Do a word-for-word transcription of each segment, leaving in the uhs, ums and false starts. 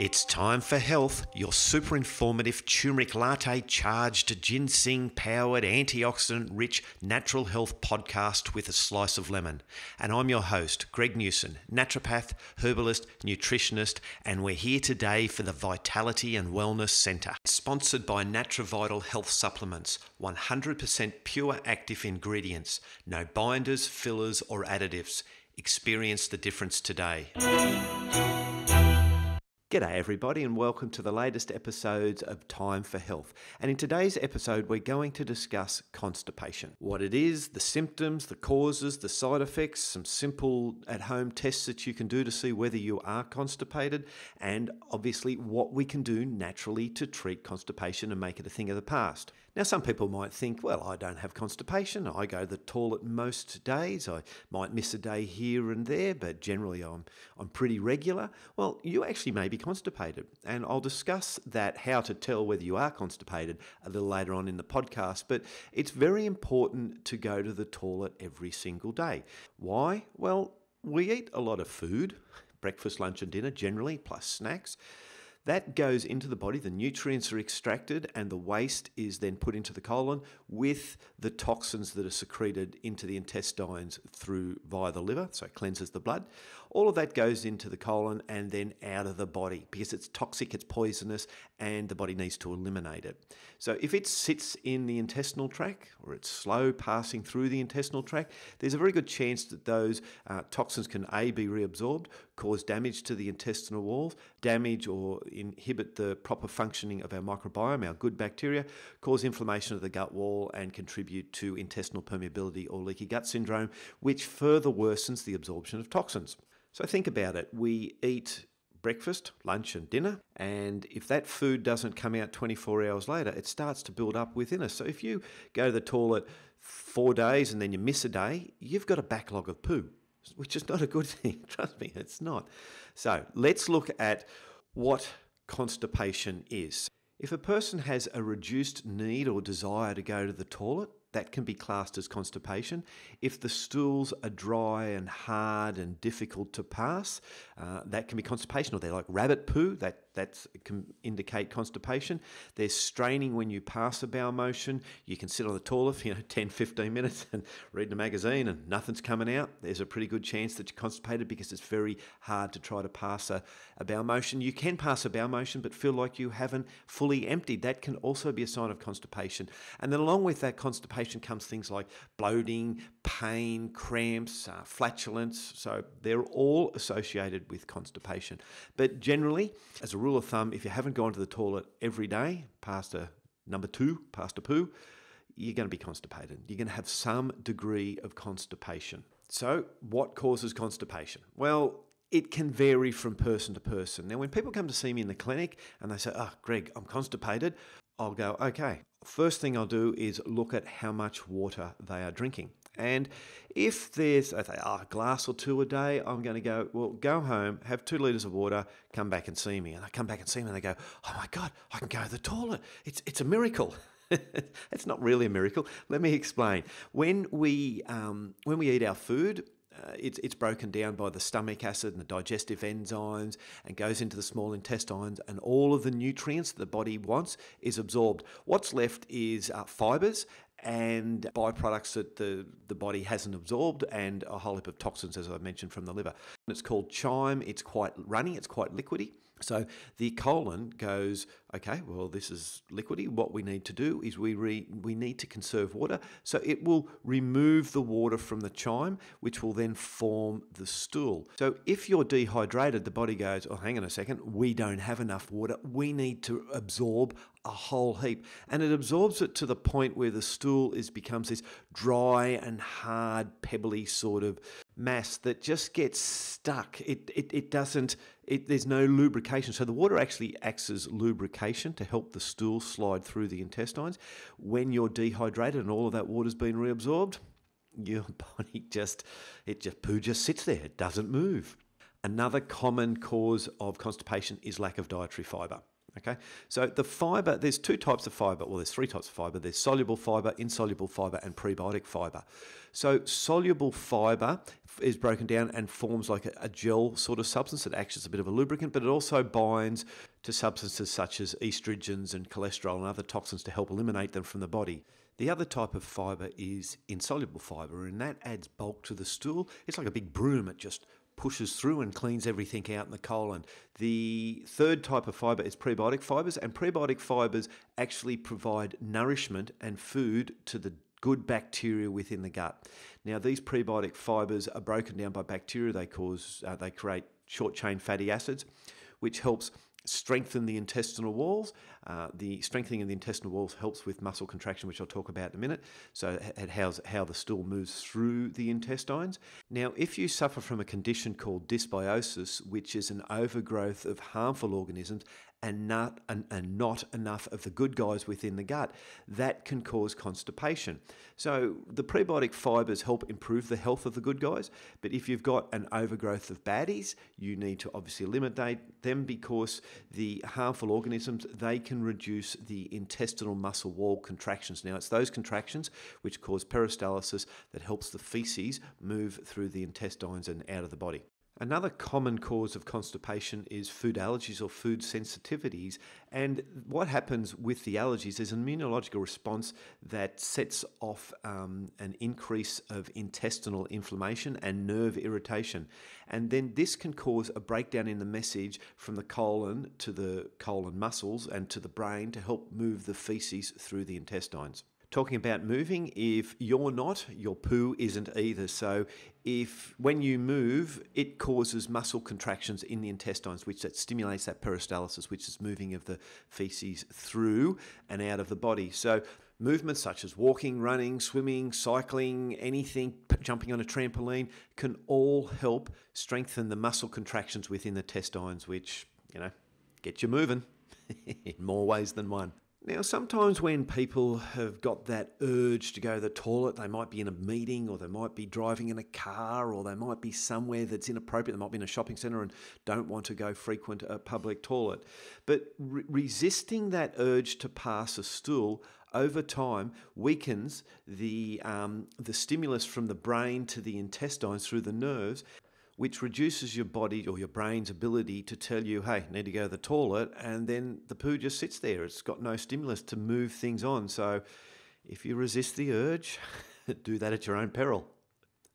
It's time for Health, your super informative turmeric latte charged, ginseng powered, antioxidant rich natural health podcast with a slice of lemon. And I'm your host, Greg Newson, naturopath, herbalist, nutritionist, and we're here today for the Vitality and Wellness Centre. Sponsored by NatriVital Health Supplements, one hundred percent pure active ingredients, no binders, fillers, or additives. Experience the difference today. G'day everybody and welcome to the latest episodes of Time for Health. And in today's episode we're going to discuss constipation. What it is, the symptoms, the causes, the side effects, some simple at-home tests that you can do to see whether you are constipated, and obviously what we can do naturally to treat constipation and make it a thing of the past. Now, some people might think, well, I don't have constipation. I go to the toilet most days. I might miss a day here and there, but generally I'm, I'm pretty regular. Well, you actually may be constipated, and I'll discuss that, how to tell whether you are constipated, a little later on in the podcast, but it's very important to go to the toilet every single day. Why? Well, we eat a lot of food, breakfast, lunch and dinner generally, plus snacks. That goes into the body, the nutrients are extracted and the waste is then put into the colon with the toxins that are secreted into the intestines through via the liver, so it cleanses the blood. All of that goes into the colon and then out of the body because it's toxic, it's poisonous, and the body needs to eliminate it. So if it sits in the intestinal tract or it's slow passing through the intestinal tract, there's a very good chance that those uh, toxins can A, be reabsorbed, cause damage to the intestinal walls, damage or inhibit the proper functioning of our microbiome, our good bacteria, cause inflammation of the gut wall and contribute to intestinal permeability or leaky gut syndrome, which further worsens the absorption of toxins. So think about it. We eat breakfast, lunch and dinner, and if that food doesn't come out twenty-four hours later, it starts to build up within us. So if you go to the toilet four days and then you miss a day, you've got a backlog of poo, which is not a good thing. Trust me, it's not. So let's look at what constipation is. If a person has a reduced need or desire to go to the toilet, that can be classed as constipation. If the stools are dry and hard and difficult to pass, uh, that can be constipation. Or they're like rabbit poo, that that's, can indicate constipation. There's straining when you pass a bowel motion. You can sit on the toilet for, you know, ten, fifteen minutes and reading a magazine and nothing's coming out. There's a pretty good chance that you're constipated because it's very hard to try to pass a, a bowel motion. You can pass a bowel motion but feel like you haven't fully emptied. That can also be a sign of constipation. And then along with that constipation comes things like bloating, pain, cramps, uh, flatulence. So they're all associated with constipation. But generally, as a rule of thumb, if you haven't gone to the toilet every day, past a number two, past a poo, you're going to be constipated. You're going to have some degree of constipation. So what causes constipation? Well, it can vary from person to person. Now, when people come to see me in the clinic and they say, oh, Greg, I'm constipated, I'll go, okay, first thing I'll do is look at how much water they are drinking. And if there's I say, oh, a glass or two a day, I'm going to go, well, go home, have two litres of water, come back and see me. And I come back and see me and they go, oh my God, I can go to the toilet. It's, it's a miracle. It's not really a miracle. Let me explain. When we, um, when we eat our food, Uh, it's, it's broken down by the stomach acid and the digestive enzymes and goes into the small intestines, and all of the nutrients the body wants is absorbed. What's left is uh, fibers and byproducts that the, the body hasn't absorbed and a whole heap of toxins, as I mentioned, from the liver. And it's called chyme. It's quite runny. It's quite liquidy. So the colon goes, okay, well, this is liquidy. What we need to do is we re, we need to conserve water. So it will remove the water from the chyme, which will then form the stool. So if you're dehydrated, the body goes, oh, hang on a second, we don't have enough water. We need to absorb a whole heap. And it absorbs it to the point where the stool is becomes this dry and hard, pebbly sort of mass that just gets stuck. It it, it doesn't, it, there's no lubrication. So the water actually acts as lubrication to help the stool slide through the intestines. When you're dehydrated and all of that water's been reabsorbed, your body just, it just, poo just sits there. It doesn't move. Another common cause of constipation is lack of dietary fibre. Okay, so the fibre, there's two types of fibre, well there's three types of fibre, there's soluble fibre, insoluble fibre and prebiotic fibre. So soluble fibre is broken down and forms like a gel sort of substance that acts as a bit of a lubricant, but it also binds to substances such as estrogens and cholesterol and other toxins to help eliminate them from the body. The other type of fibre is insoluble fibre, and that adds bulk to the stool. It's like a big broom, it just pushes through and cleans everything out in the colon. The third type of fibre is prebiotic fibres, and prebiotic fibres actually provide nourishment and food to the good bacteria within the gut. Now, these prebiotic fibres are broken down by bacteria. They cause, uh, they create short-chain fatty acids, which helps strengthen the intestinal walls. Uh, the strengthening of the intestinal walls helps with muscle contraction, which I'll talk about in a minute, so how's, how the stool moves through the intestines. Now, if you suffer from a condition called dysbiosis, which is an overgrowth of harmful organisms and not, and, and not enough of the good guys within the gut, that can cause constipation. So the prebiotic fibres help improve the health of the good guys, but if you've got an overgrowth of baddies, you need to obviously eliminate them, because the harmful organisms, they can reduce the intestinal muscle wall contractions. Now, it's those contractions which cause peristalsis that helps the feces move through the intestines and out of the body. Another common cause of constipation is food allergies or food sensitivities, and what happens with the allergies is an immunological response that sets off um, an increase of intestinal inflammation and nerve irritation, and then this can cause a breakdown in the message from the colon to the colon muscles and to the brain to help move the feces through the intestines. Talking about moving, if you're not, your poo isn't either. So if when you move, it causes muscle contractions in the intestines, which that stimulates that peristalsis, which is moving of the feces through and out of the body. So movements such as walking, running, swimming, cycling, anything, jumping on a trampoline, can all help strengthen the muscle contractions within the intestines, which, you know, get you moving in more ways than one. Now, sometimes when people have got that urge to go to the toilet, they might be in a meeting, or they might be driving in a car, or they might be somewhere that's inappropriate. They might be in a shopping centre and don't want to go frequent a public toilet. But re- resisting that urge to pass a stool over time weakens the, um, the stimulus from the brain to the intestines through the nerves, which reduces your body or your brain's ability to tell you, hey, need to go to the toilet, and then the poo just sits there. It's got no stimulus to move things on. So if you resist the urge, do that at your own peril.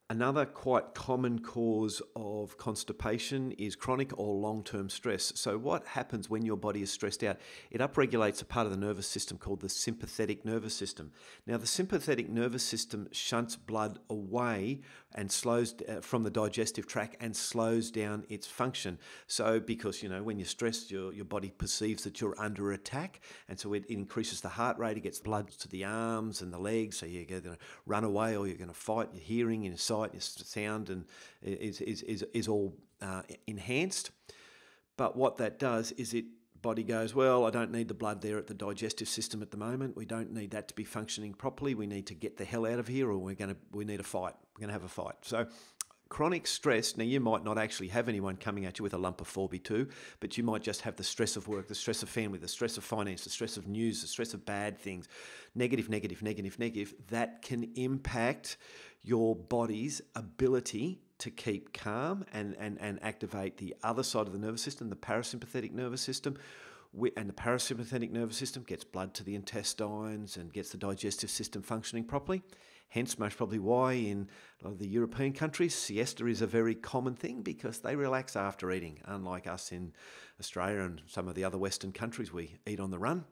Another quite common cause of constipation is chronic or long-term stress. So what happens when your body is stressed out? It upregulates a part of the nervous system called the sympathetic nervous system. Now, the sympathetic nervous system shunts blood away and slows uh, from the digestive tract and slows down its function. So because, you know, when you're stressed, your, your body perceives that you're under attack, and so it increases the heart rate, it gets blood to the arms and the legs, so you're going to run away or you're going to fight, your hearing and your sight, your sound and is, is, is, is all uh, enhanced. But what that does is it body goes, well, I don't need the blood there at the digestive system at the moment. We don't need that to be functioning properly. We need to get the hell out of here, or we're going to we need a fight. We're going to have a fight. So chronic stress, now you might not actually have anyone coming at you with a lump of four B two, but you might just have the stress of work, the stress of family, the stress of finance, the stress of news, the stress of bad things, negative, negative, negative, negative, that can impact your body's ability to keep calm and, and, and activate the other side of the nervous system, the parasympathetic nervous system. And the parasympathetic nervous system gets blood to the intestines and gets the digestive system functioning properly. Hence, most probably why in a lot of the European countries, siesta is a very common thing, because they relax after eating, unlike us in Australia and some of the other Western countries, we eat on the run.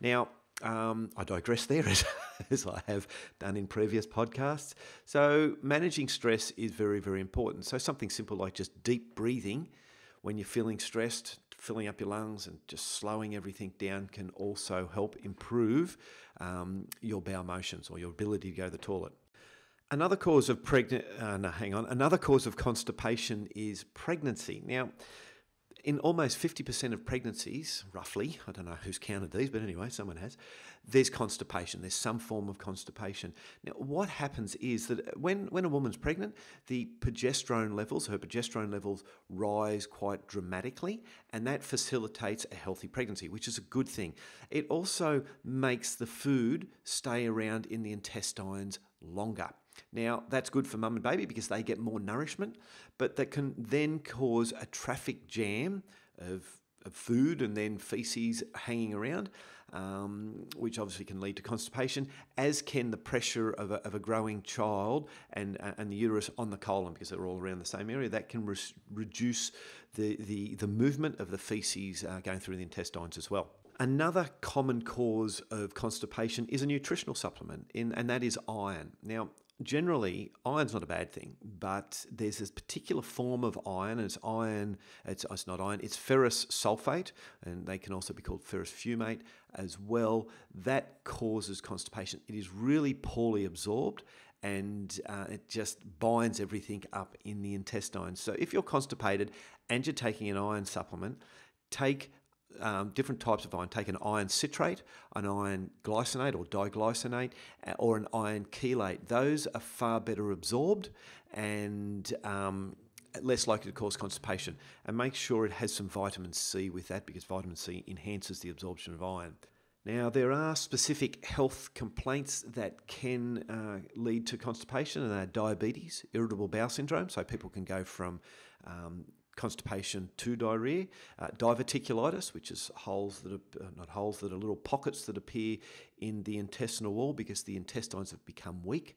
Now, Um, I digress there, as, as I have done in previous podcasts. So managing stress is very, very important. So something simple like just deep breathing when you're feeling stressed, filling up your lungs and just slowing everything down can also help improve um, your bowel motions or your ability to go to the toilet. Another cause of pregnant, uh, no, hang on. Another cause of constipation is pregnancy. Now, in almost fifty percent of pregnancies, roughly, I don't know who's counted these, but anyway, someone has, there's constipation. There's some form of constipation. Now, what happens is that when, when a woman's pregnant, the progesterone levels, her progesterone levels rise quite dramatically, and that facilitates a healthy pregnancy, which is a good thing. It also makes the food stay around in the intestines longer. Now, that's good for mum and baby because they get more nourishment, but that can then cause a traffic jam of, of food and then feces hanging around, um, which obviously can lead to constipation, as can the pressure of a, of a growing child and, uh, and the uterus on the colon, because they're all around the same area. That can re reduce the, the, the movement of the feces uh, going through the intestines as well. Another common cause of constipation is a nutritional supplement, in, and that is iron. Now, generally, iron's not a bad thing, but there's this particular form of iron, and it's iron, it's, it's not iron, it's ferrous sulfate, and they can also be called ferrous fumate as well, that causes constipation. It is really poorly absorbed, and uh, it just binds everything up in the intestines. So if you're constipated and you're taking an iron supplement, take Um, different types of iron. Take an iron citrate, an iron glycinate or diglycinate, or an iron chelate. Those are far better absorbed and um, less likely to cause constipation. And make sure it has some vitamin C with that, because vitamin C enhances the absorption of iron. Now, there are specific health complaints that can uh, lead to constipation, and they're diabetes, irritable bowel syndrome, so people can go from um, constipation to diarrhea, uh, diverticulitis, which is holes that are, not holes, that are little pockets that appear in the intestinal wall because the intestines have become weak,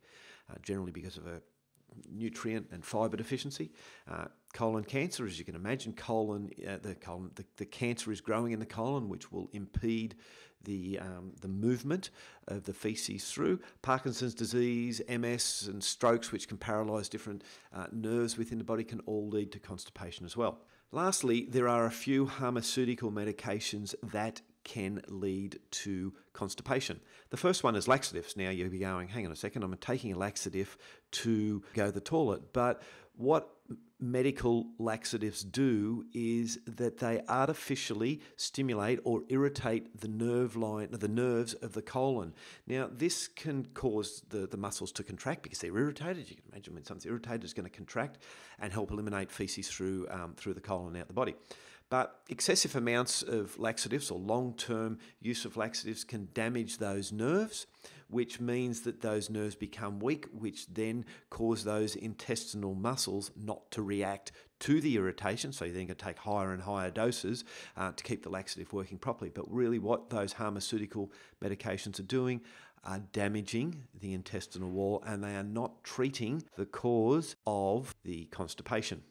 uh, generally because of a nutrient and fibre deficiency. Uh, colon cancer, as you can imagine, colon uh, the colon the, the cancer is growing in the colon, which will impede the um, the movement of the feces through. Parkinson's disease, M S, and strokes, which can paralyse different uh, nerves within the body, can all lead to constipation as well. Lastly, there are a few pharmaceutical medications that can lead to constipation. The first one is laxatives. Now, you'll be going, hang on a second, I'm taking a laxative to go to the toilet. But what medical laxatives do is that they artificially stimulate or irritate the nerve line, the nerves of the colon. Now, this can cause the, the muscles to contract because they're irritated. You can imagine when something's irritated, it's going to contract and help eliminate feces through, um, through the colon and out the body. But excessive amounts of laxatives or long-term use of laxatives can damage those nerves, which means that those nerves become weak, which then cause those intestinal muscles not to react to the irritation. So you're then going to take higher and higher doses uh, to keep the laxative working properly. But really what those pharmaceutical medications are doing are damaging the intestinal wall, and they are not treating the cause of the constipation.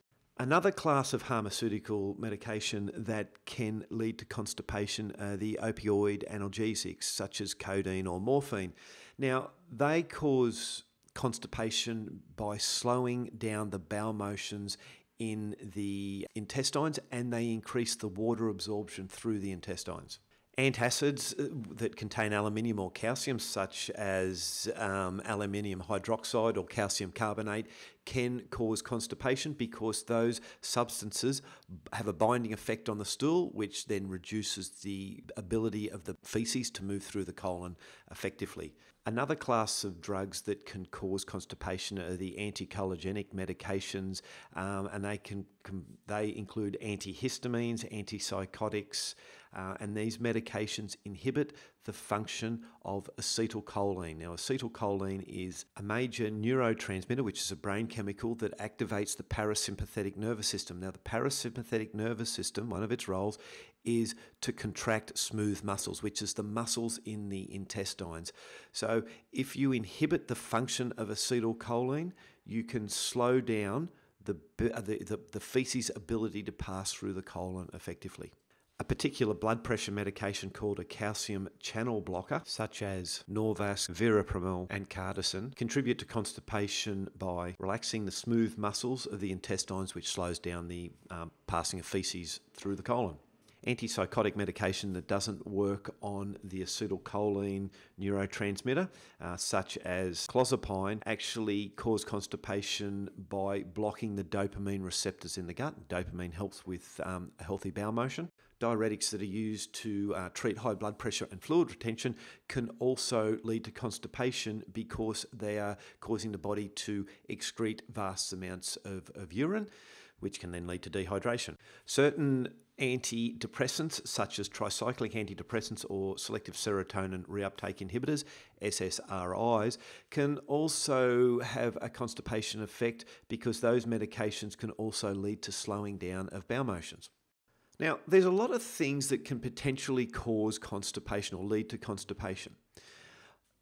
Another class of pharmaceutical medication that can lead to constipation are the opioid analgesics, such as codeine or morphine. Now, they cause constipation by slowing down the bowel motions in the intestines, and they increase the water absorption through the intestines. Antacids that contain aluminium or calcium, such as um, aluminium hydroxide or calcium carbonate, can cause constipation because those substances have a binding effect on the stool, which then reduces the ability of the feces to move through the colon effectively. Another class of drugs that can cause constipation are the anticholinergic medications, um, and they can, can they include antihistamines, antipsychotics, uh, and these medications inhibit the function of acetylcholine. Now, acetylcholine is a major neurotransmitter, which is a brain chemical that activates the parasympathetic nervous system. Now, the parasympathetic nervous system, one of its roles is to contract smooth muscles, which is the muscles in the intestines. So if you inhibit the function of acetylcholine, you can slow down the, the, the, the feces' ability to pass through the colon effectively. A particular blood pressure medication called a calcium channel blocker, such as Norvasc, Verapamil, and Cardizem, contribute to constipation by relaxing the smooth muscles of the intestines, which slows down the um, passing of feces through the colon. antipsychotic medication that doesn't work on the acetylcholine neurotransmitter, uh, such as clozapine, actually cause constipation by blocking the dopamine receptors in the gut. Dopamine helps with um, healthy bowel motion. Diuretics that are used to uh, treat high blood pressure and fluid retention can also lead to constipation because they are causing the body to excrete vast amounts of, of urine, which can then lead to dehydration. Certain antidepressants, such as tricyclic antidepressants or selective serotonin reuptake inhibitors, S S R Is, can also have a constipation effect because those medications can also lead to slowing down of bowel motions. Now, there's a lot of things that can potentially cause constipation or lead to constipation.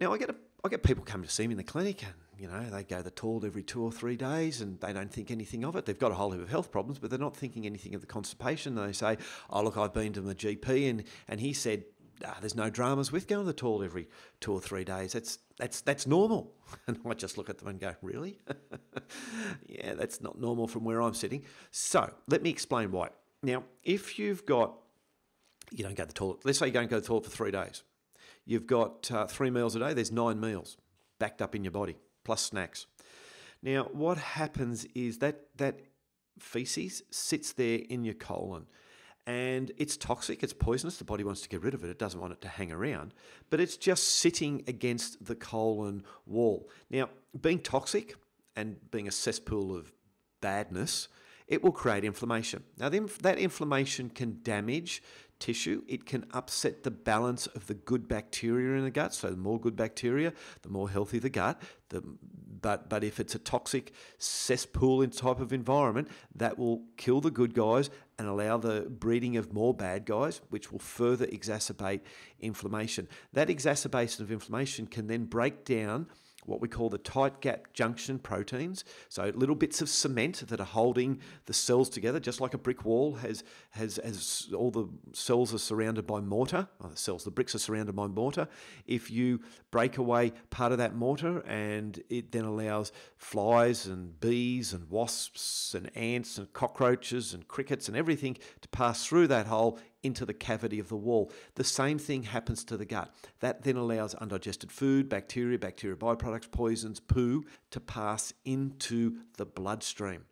Now, I get a I get people coming to see me in the clinic and, you know, they go the toilet every two or three days and they don't think anything of it. They've got a whole heap of health problems, but they're not thinking anything of the constipation. They say, oh, look, I've been to my G P and, and he said, ah, there's no dramas with going to the toilet every two or three days. That's, that's, that's normal. And I just look at them and go, really? Yeah, that's not normal from where I'm sitting. So let me explain why. Now, if you've got, you don't go to the toilet, let's say you don't go to the toilet for three days. You've got uh, three meals a day. There's nine meals backed up in your body, plus snacks. Now, what happens is that that feces sits there in your colon, and it's toxic, it's poisonous. The body wants to get rid of it. It doesn't want it to hang around, but it's just sitting against the colon wall. Now, being toxic and being a cesspool of badness, it will create inflammation. Now, that inflammation can damage tissue. It can upset the balance of the good bacteria in the gut. So the more good bacteria, the more healthy the gut. The, but, but if it's a toxic cesspool in type of environment, that will kill the good guys and allow the breeding of more bad guys, which will further exacerbate inflammation. That exacerbation of inflammation can then break down what we call the tight gap junction proteins, so little bits of cement that are holding the cells together, just like a brick wall has, has, has all the cells are surrounded by mortar, oh, the cells, the bricks are surrounded by mortar. If you break away part of that mortar, and it then allows flies and bees and wasps and ants and cockroaches and crickets and everything to pass through that hole into the cavity of the wall. The same thing happens to the gut. That then allows undigested food, bacteria, bacteria byproducts, poisons, poo to pass into the bloodstream.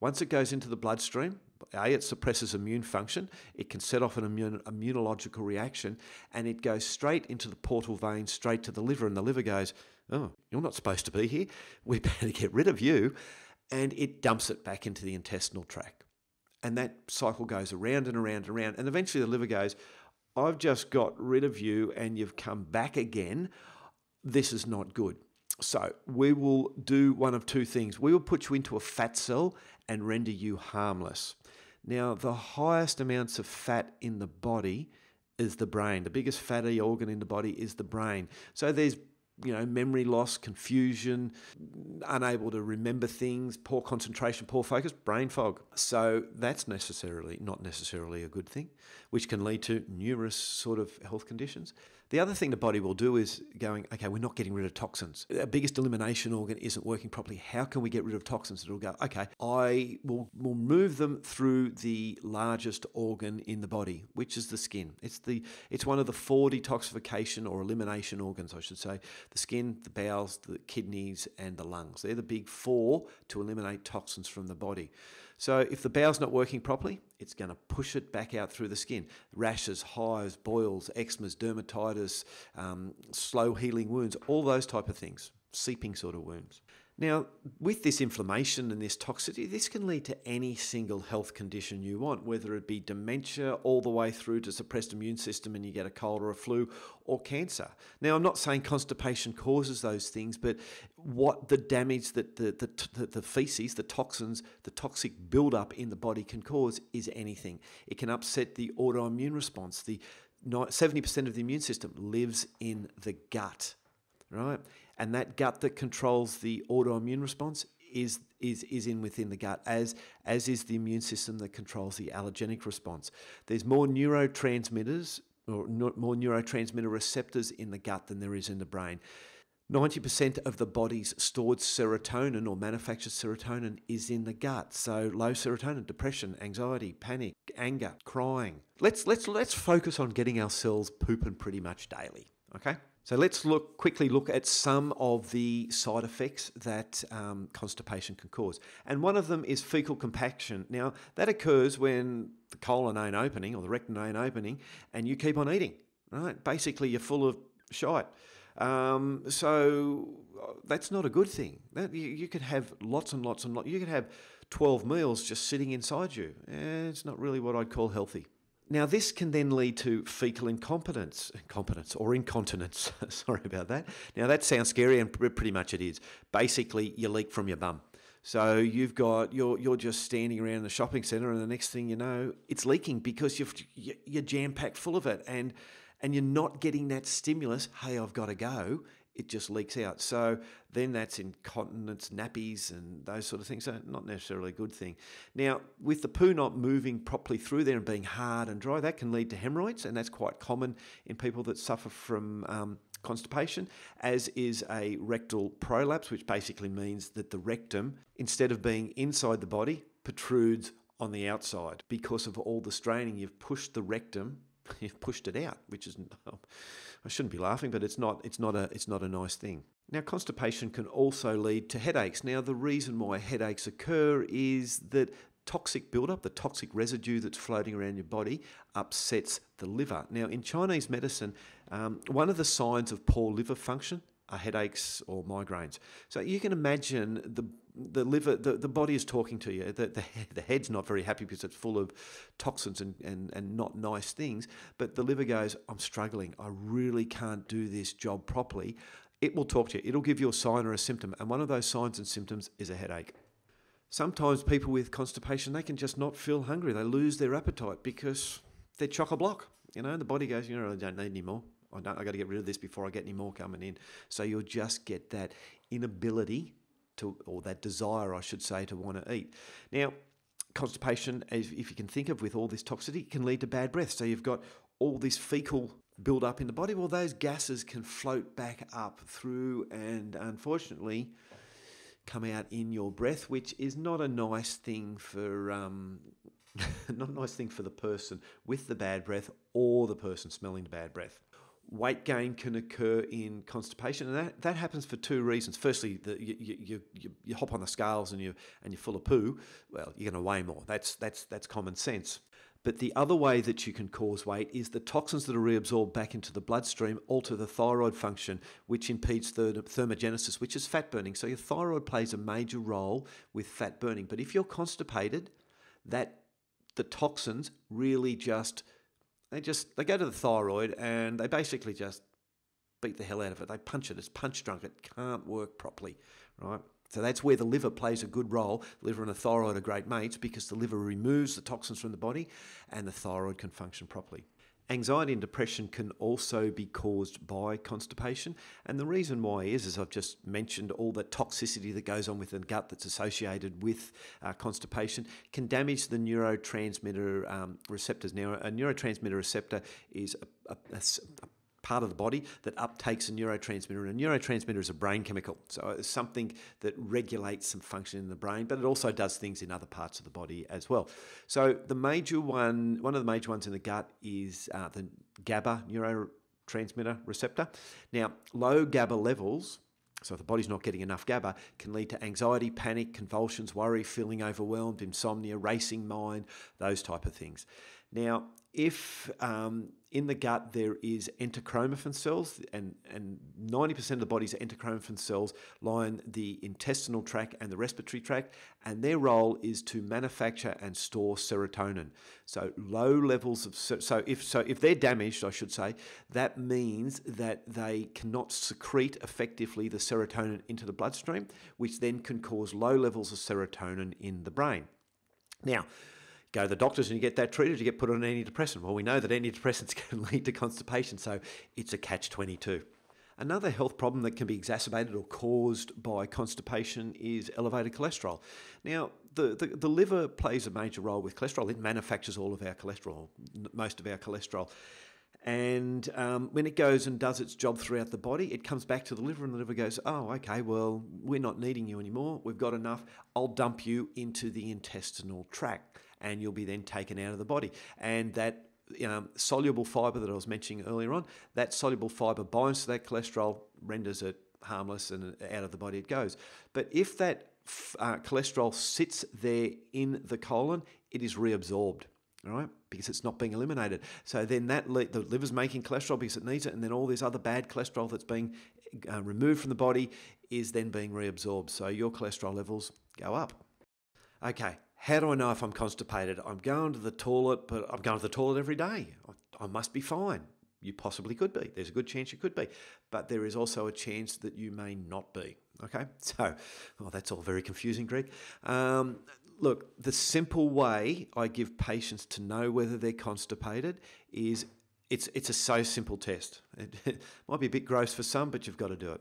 Once it goes into the bloodstream, A, it suppresses immune function, it can set off an immune, immunological reaction, and it goes straight into the portal vein, straight to the liver, and the liver goes, oh, you're not supposed to be here, we better get rid of you, and it dumps it back into the intestinal tract. And that cycle goes around and around and around, and eventually the liver goes, I've just got rid of you and you've come back again, this is not good. So we will do one of two things. We will put you into a fat cell and render you harmless. Now, the highest amounts of fat in the body is the brain. The biggest fatty organ in the body is the brain. So there's, you know, memory loss, confusion, unable to remember things, poor concentration, poor focus, brain fog. So that's necessarily not necessarily a good thing, which can lead to numerous sort of health conditions. The other thing the body will do is going, okay, we're not getting rid of toxins. Our biggest elimination organ isn't working properly. How can we get rid of toxins? It'll go, okay, I will, will move them through the largest organ in the body, which is the skin. It's, the, it's one of the four detoxification or elimination organs, I should say. The skin, the bowels, the kidneys, and the lungs. They're the big four to eliminate toxins from the body. So if the bowel's not working properly, it's going to push it back out through the skin. Rashes, hives, boils, eczemas, dermatitis, um, slow healing wounds, all those type of things, seeping sort of wounds. Now, with this inflammation and this toxicity, this can lead to any single health condition you want, whether it be dementia all the way through to suppressed immune system and you get a cold or a flu or cancer. Now, I'm not saying constipation causes those things, but what the damage that the, the, the, the feces, the toxins, the toxic buildup in the body can cause is anything. It can upset the autoimmune response. The seventy percent of the immune system lives in the gut. Right, and that gut that controls the autoimmune response is is is in within the gut, as as is the immune system that controls the allergenic response. There's more neurotransmitters or more neurotransmitter receptors in the gut than there is in the brain. ninety percent of the body's stored serotonin or manufactured serotonin is in the gut. So low serotonin, depression, anxiety, panic, anger, crying. Let's let's let's focus on getting our cells pooping pretty much daily, okay? So let's look quickly look at some of the side effects that um, constipation can cause. And one of them is fecal compaction. Now, that occurs when the colon ain't opening or the rectum ain't opening and you keep on eating, right? Basically, you're full of shite. Um, so that's not a good thing. That, you, you could have lots and lots and lots. You could have twelve meals just sitting inside you. Eh, it's not really what I'd call healthy. Now, this can then lead to fecal incompetence, incompetence or incontinence. Sorry about that. Now, that sounds scary, and pretty much it is. Basically, you leak from your bum. So you've got you're you're just standing around the shopping centre, and the next thing you know, it's leaking because you've you're jam packed full of it, and and you're not getting that stimulus. Hey, I've got to go. It just leaks out. So then that's incontinence, nappies and those sort of things. So not necessarily a good thing. Now, with the poo not moving properly through there and being hard and dry, that can lead to hemorrhoids, and that's quite common in people that suffer from um, constipation, as is a rectal prolapse, which basically means that the rectum, instead of being inside the body, protrudes on the outside. Because of all the straining, you've pushed the rectum You've pushed it out, which is, I shouldn't be laughing, but it's not, it's not a, it's not a nice thing. Now, constipation can also lead to headaches. Now, the reason why headaches occur is that toxic buildup, the toxic residue that's floating around your body, upsets the liver. Now, in Chinese medicine, um, one of the signs of poor liver function are headaches or migraines. So you can imagine the the liver, the, the body is talking to you. The, the, the head's not very happy because it's full of toxins and, and, and not nice things. But the liver goes, I'm struggling. I really can't do this job properly. It will talk to you. It'll give you a sign or a symptom. And one of those signs and symptoms is a headache. Sometimes people with constipation, they can just not feel hungry. They lose their appetite because they're chock-a-block. You know, the body goes, you know, I don't need any more. I don't, I got to get rid of this before I get any more coming in. So you'll just get that inability to, or that desire, I should say, to want to eat. Now, constipation, if, if you can think of, with all this toxicity, can lead to bad breath. So you've got all this fecal build up in the body. Well, those gases can float back up through and, unfortunately, come out in your breath, which is not a nice thing for... Um, not a nice thing for the person with the bad breath or the person smelling the bad breath. Weight gain can occur in constipation, and that, that happens for two reasons. Firstly, the, you, you, you, you hop on the scales and, you, and you're full of poo. Well, you're going to weigh more. That's, that's, that's common sense. But the other way that you can cause weight is the toxins that are reabsorbed back into the bloodstream alter the thyroid function, which impedes thermogenesis, which is fat burning. So your thyroid plays a major role with fat burning. But if you're constipated, that the toxins really just... They just, they go to the thyroid and they basically just beat the hell out of it. They punch it. It's punch drunk. It can't work properly, right? So that's where the liver plays a good role. The liver and the thyroid are great mates because the liver removes the toxins from the body and the thyroid can function properly. Anxiety and depression can also be caused by constipation. And the reason why is, as I've just mentioned, all the toxicity that goes on with the gut that's associated with uh, constipation can damage the neurotransmitter um, receptors. Now, a neurotransmitter receptor is a, a, a, a part of the body that uptakes a neurotransmitter, and a neurotransmitter is a brain chemical. So it's something that regulates some function in the brain, but it also does things in other parts of the body as well. So the major one, one of the major ones in the gut is uh, the GABA neurotransmitter receptor. Now, low GABA levels, so if the body's not getting enough GABA, can lead to anxiety, panic, convulsions, worry, feeling overwhelmed, insomnia, racing mind, those type of things. Now, if um, in the gut there is enterochromaffin cells, and, and ninety percent of the body's enterochromaffin cells line the intestinal tract and the respiratory tract, and their role is to manufacture and store serotonin. So low levels of ser so if so if they're damaged, I should say, that means that they cannot secrete effectively the serotonin into the bloodstream, which then can cause low levels of serotonin in the brain. Now, go to the doctors and you get that treated, you get put on an antidepressant. Well, we know that antidepressants can lead to constipation, so it's a catch twenty-two. Another health problem that can be exacerbated or caused by constipation is elevated cholesterol. Now, the, the, the liver plays a major role with cholesterol. It manufactures all of our cholesterol, most of our cholesterol. And um, when it goes and does its job throughout the body, it comes back to the liver, and the liver goes, oh, okay, well, we're not needing you anymore. We've got enough. I'll dump you into the intestinal tract, and you'll be then taken out of the body. And that um, soluble fibre that I was mentioning earlier on, that soluble fibre binds to that cholesterol, renders it harmless, and out of the body it goes. But if that uh, cholesterol sits there in the colon, it is reabsorbed. All right, because it's not being eliminated. So then that le the liver's making cholesterol because it needs it, and then all this other bad cholesterol that's being uh, removed from the body is then being reabsorbed. So your cholesterol levels go up. Okay, how do I know if I'm constipated? I'm going to the toilet, but I'm going to the toilet every day. I, I must be fine. You possibly could be. There's a good chance you could be. But there is also a chance that you may not be. Okay, so oh, that's all very confusing, Greg. Um, Look, the simple way I give patients to know whether they're constipated is it's, it's a so simple test. It, it might be a bit gross for some, but you've got to do it.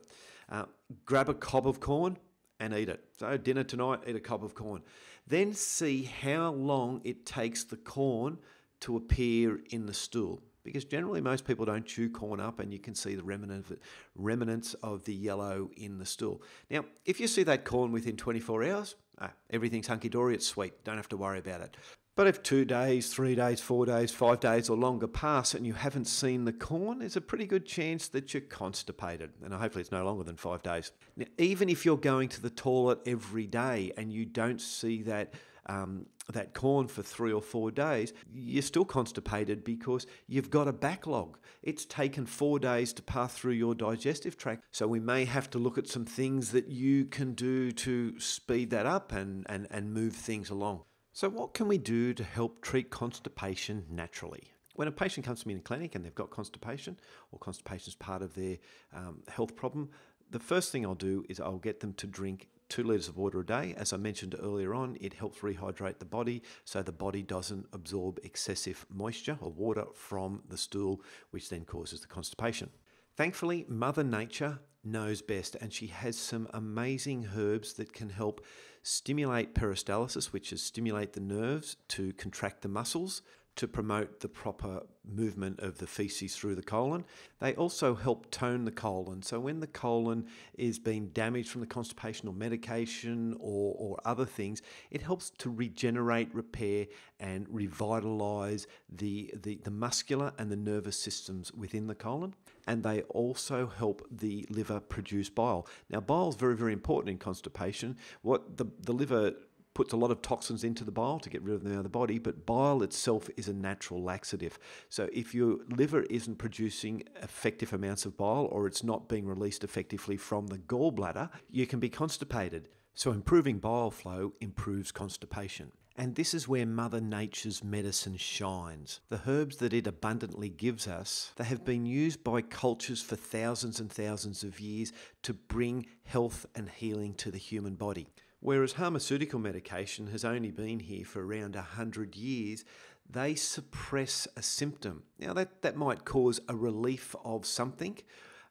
Uh, grab a cob of corn and eat it. So dinner tonight, eat a cob of corn. Then see how long it takes the corn to appear in the stool. Because generally most people don't chew corn up, and you can see the remnant of it, remnants of the yellow in the stool. Now, if you see that corn within twenty-four hours, ah, everything's hunky-dory, it's sweet, don't have to worry about it. But if two days, three days, four days, five days or longer pass and you haven't seen the corn, there's a pretty good chance that you're constipated. And hopefully it's no longer than five days. Now, even if you're going to the toilet every day and you don't see that Um, that corn for three or four days, you're still constipated because you've got a backlog. It's taken four days to pass through your digestive tract. So we may have to look at some things that you can do to speed that up and, and, and move things along. So what can we do to help treat constipation naturally? When a patient comes to me in clinic and they've got constipation, or constipation is part of their um, health problem, the first thing I'll do is I'll get them to drink two litres of water a day. As I mentioned earlier on, it helps rehydrate the body so the body doesn't absorb excessive moisture or water from the stool, which then causes the constipation. Thankfully, Mother Nature knows best, and she has some amazing herbs that can help stimulate peristalsis, which is stimulate the nerves to contract the muscles, to promote the proper movement of the feces through the colon. They also help tone the colon. So when the colon is being damaged from the constipation or medication or, or other things, it helps to regenerate, repair, and revitalize the, the, the muscular and the nervous systems within the colon. And they also help the liver produce bile. Now, bile is very, very important in constipation. What the, the liver puts a lot of toxins into the bile to get rid of them out of the body, but bile itself is a natural laxative. So if your liver isn't producing effective amounts of bile, or it's not being released effectively from the gallbladder, you can be constipated. So improving bile flow improves constipation. And this is where Mother Nature's medicine shines. The herbs that it abundantly gives us, they have been used by cultures for thousands and thousands of years to bring health and healing to the human body. Whereas pharmaceutical medication has only been here for around one hundred years, they suppress a symptom. Now, that, that might cause a relief of something,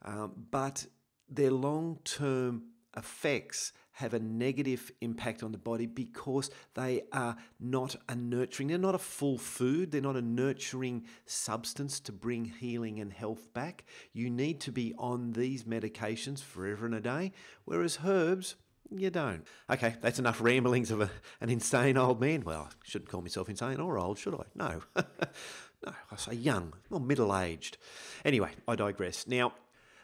um, but their long-term effects have a negative impact on the body because they are not a nurturing, they're not a full food, they're not a nurturing substance to bring healing and health back. You need to be on these medications forever and a day, whereas herbs, you don't. Okay, that's enough ramblings of a, an insane old man. Well, I shouldn't call myself insane or old, should I? No. No, I say young or middle-aged. Anyway, I digress. Now,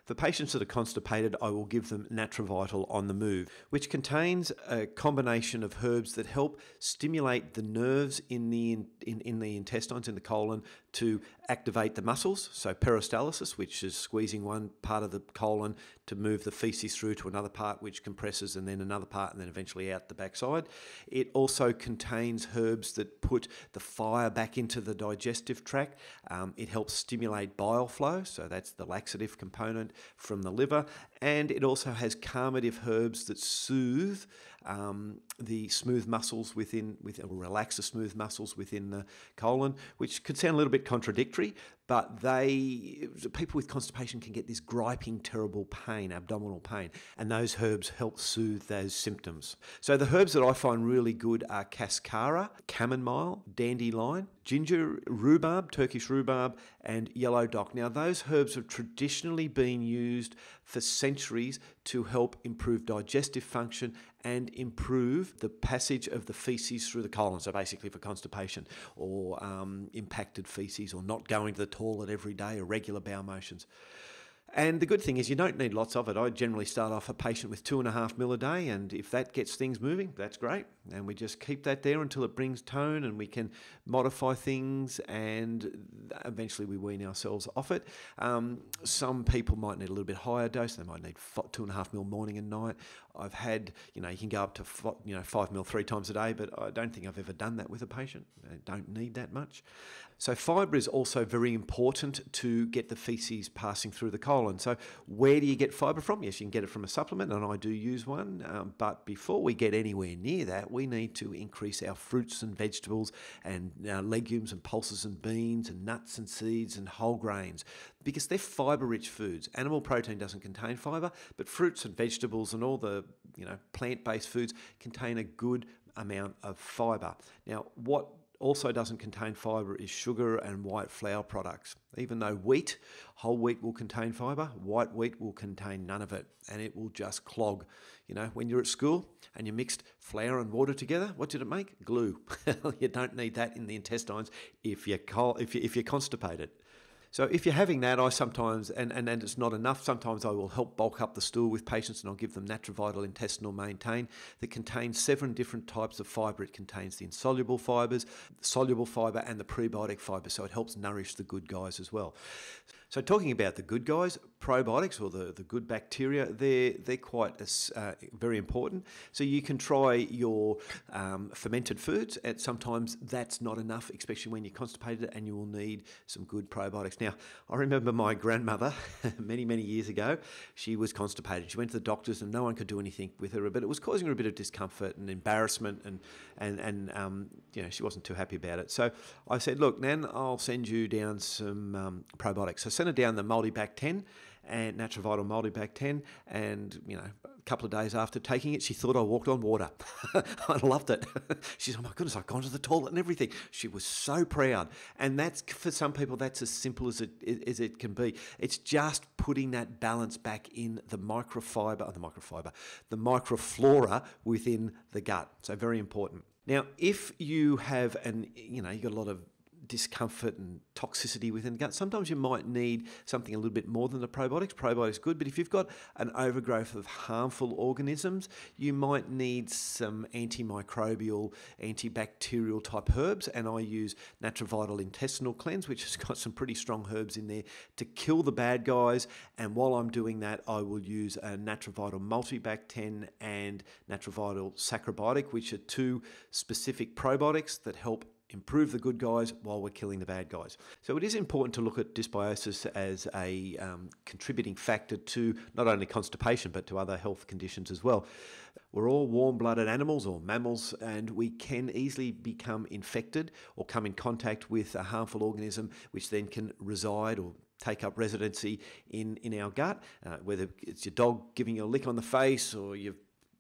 for patients that are constipated, I will give them NatriVital On the Move, which contains a combination of herbs that help stimulate the nerves in the, in, in, in the intestines, in the colon, to activate the muscles. So peristalsis, which is squeezing one part of the colon to move the feces through to another part, which compresses, and then another part, and then eventually out the backside. It also contains herbs that put the fire back into the digestive tract. Um, it helps stimulate bile flow, so that's the laxative component from the liver, and it also has calmative herbs that soothe um, the smooth muscles within, with, or relax the smooth muscles within the colon, which could sound a little bit contradictory, but they, people with constipation can get this griping, terrible pain, abdominal pain, and those herbs help soothe those symptoms. So the herbs that I find really good are cascara, chamomile, dandelion, ginger, rhubarb, Turkish rhubarb, and yellow dock. Now, those herbs have traditionally been used for centuries to help improve digestive function and improve the passage of the feces through the colon, so basically for constipation or um, impacted feces or not going to the toilet every day or regular bowel motions. And the good thing is you don't need lots of it. I generally start off a patient with two and a half mil a day, and if that gets things moving, that's great. And we just keep that there until it brings tone and we can modify things, and eventually we wean ourselves off it. Um, some people might need a little bit higher dose. They might need two and a half mil morning and night. I've had, you know, you can go up to, you know, five mil three times a day, but I don't think I've ever done that with a patient. They don't need that much. So fibre is also very important to get the feces passing through the colon. And so where do you get fibre from? Yes, you can get it from a supplement, and I do use one, um, but before we get anywhere near that, we need to increase our fruits and vegetables and uh, legumes and pulses and beans and nuts and seeds and whole grains, because they're fibre-rich foods. Animal protein doesn't contain fibre, but fruits and vegetables and all the, you know, plant-based foods contain a good amount of fibre. Now, what also doesn't contain fibre is sugar and white flour products. Even though wheat, whole wheat will contain fibre, white wheat will contain none of it, and it will just clog. You know, when you're at school and you mixed flour and water together, what did it make? Glue. You don't need that in the intestines if you're, if you, if you're constipated. So if you're having that, I sometimes, and, and, and it's not enough, sometimes I will help bulk up the stool with patients, and I'll give them NatriVital Intestinal Maintain that contains seven different types of fibre. It contains the insoluble fibres, soluble fibre, and the prebiotic fibre, so it helps nourish the good guys as well. So talking about the good guys, probiotics, or the, the good bacteria, they're, they're quite uh, very important. So you can try your um, fermented foods, and sometimes that's not enough, especially when you're constipated, and you will need some good probiotics. Now, I remember my grandmother many, many years ago, she was constipated. She went to the doctors and no one could do anything with her, but it was causing her a bit of discomfort and embarrassment, and, and, and um, you know, she wasn't too happy about it. So I said, look, Nan, I'll send you down some um, probiotics. So sent her down the Multibac ten and NatriVital Multibac ten, and you know, a couple of days after taking it, she thought I walked on water. I loved it. She said, "Oh my goodness, I've gone to the toilet and everything." She was so proud, and that's, for some people, that's as simple as it as it can be. It's just putting that balance back in the microfiber, or the microfiber, the microflora within the gut. So very important. Now, if you have an, you know, you got a lot of discomfort and toxicity within the gut, sometimes you might need something a little bit more than the probiotics. Probiotics good, but if you've got an overgrowth of harmful organisms, you might need some antimicrobial, antibacterial type herbs, and I use NatriVital Intestinal Cleanse, which has got some pretty strong herbs in there to kill the bad guys, and while I'm doing that, I will use a NatriVital Multibac ten and NatriVital Sacrobiotic, which are two specific probiotics that help improve the good guys while we're killing the bad guys. So it is important to look at dysbiosis as a um, contributing factor to not only constipation but to other health conditions as well. We're all warm-blooded animals or mammals, and we can easily become infected or come in contact with a harmful organism, which then can reside or take up residency in, in our gut, uh, whether it's your dog giving you a lick on the face, or you've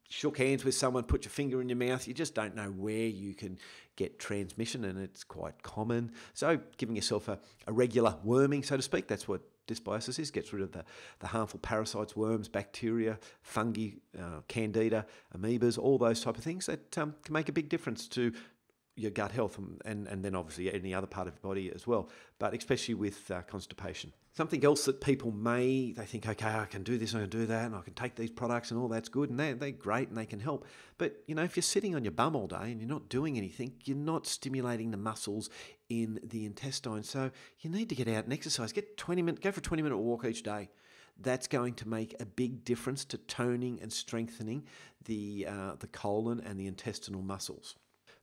shook hands with someone, put your finger in your mouth. You just don't know where you can get transmission, and it's quite common. So giving yourself a, a regular worming, so to speak, that's what dysbiosis is, gets rid of the, the harmful parasites, worms, bacteria, fungi, uh, candida, amoebas, all those type of things that um, can make a big difference to your gut health, and, and, and then obviously any other part of your body as well, but especially with uh, constipation. Something else that people may, they think, okay, I can do this, I can do that, and I can take these products and all that's good, and they're, they're great and they can help. But, you know, if you're sitting on your bum all day and you're not doing anything, you're not stimulating the muscles in the intestine. So you need to get out and exercise. Get twenty minute, go for a twenty minute walk each day. That's going to make a big difference to toning and strengthening the, uh, the colon and the intestinal muscles.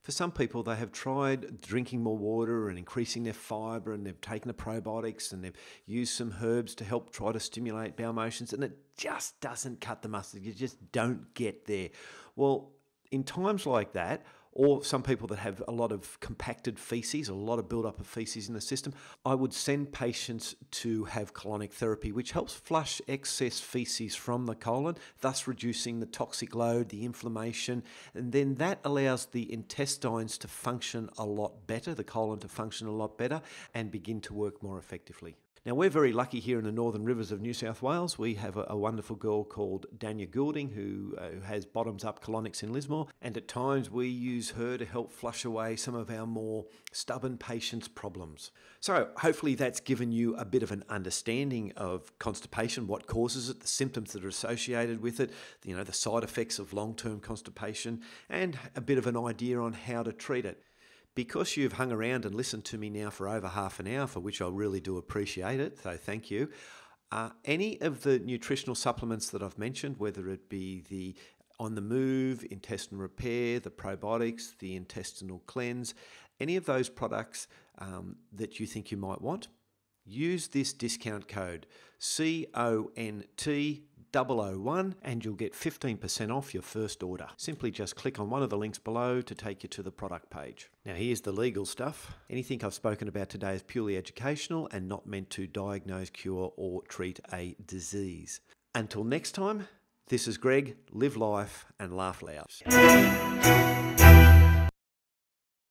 For some people, they have tried drinking more water and increasing their fibre, and they've taken the probiotics and they've used some herbs to help try to stimulate bowel motions, and it just doesn't cut the mustard. You just don't get there. Well, in times like that, or some people that have a lot of compacted faeces, a lot of buildup of faeces in the system, I would send patients to have colonic therapy, which helps flush excess faeces from the colon, thus reducing the toxic load, the inflammation, and then that allows the intestines to function a lot better, the colon to function a lot better, and begin to work more effectively. Now, we're very lucky here in the Northern Rivers of New South Wales. We have a, a wonderful girl called Dania Goulding who uh, has Bottoms Up Colonics in Lismore, and at times we use her to help flush away some of our more stubborn patients' problems. So hopefully that's given you a bit of an understanding of constipation, what causes it, the symptoms that are associated with it, you know, the side effects of long-term constipation, and a bit of an idea on how to treat it. Because you've hung around and listened to me now for over half an hour, for which I really do appreciate it, so thank you. Uh, any of the nutritional supplements that I've mentioned, whether it be the On the Move, Intestinal Repair, the Probiotics, the Intestinal Cleanse, any of those products um, that you think you might want, use this discount code C O N T zero zero one and you'll get fifteen percent off your first order. Simply just click on one of the links below to take you to the product page. Now, here's the legal stuff. Anything I've spoken about today is purely educational and not meant to diagnose, cure, or treat a disease. Until next time, this is Greg. Live life and laugh loud.